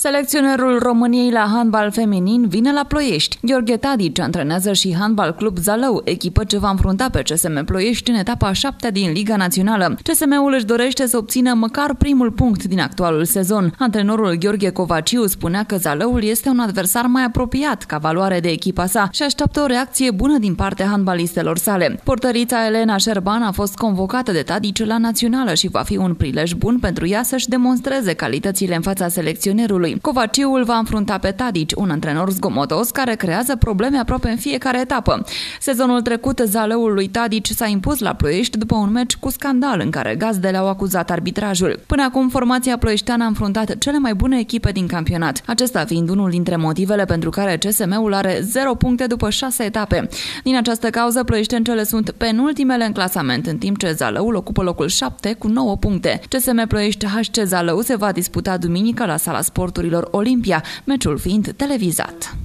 Selecționerul României la handbal feminin vine la Ploiești. Gheorghe Tadic antrenează și handbal club Zalău, echipă ce va înfrunta pe CSM Ploiești în etapa 7 din Liga Națională. CSM-ul își dorește să obțină măcar primul punct din actualul sezon. Antrenorul Gheorghe Covaciu spunea că Zalăul este un adversar mai apropiat ca valoare de echipa sa și așteaptă o reacție bună din partea handbalistelor sale. Portărița Elena Șerban a fost convocată de Tadic la națională și va fi un prilej bun pentru ea să-și demonstreze calitățile în fața selecționerului. Covaciul va înfrunta pe Tadic, un antrenor zgomotos care creează probleme aproape în fiecare etapă. Sezonul trecut, Zalăul lui Tadic s-a impus la Ploiești după un meci cu scandal în care gazdele au acuzat arbitrajul. Până acum, formația ploieșteană a înfruntat cele mai bune echipe din campionat, acesta fiind unul dintre motivele pentru care CSM-ul are 0 puncte după 6 etape. Din această cauză, ploieștencele sunt penultimele în clasament, în timp ce Zalăul ocupă locul 7 cu 9 puncte. CSM Ploiești HC Zalău se va disputa duminică la Sala Sportului Olimpia, meciul fiind televizat.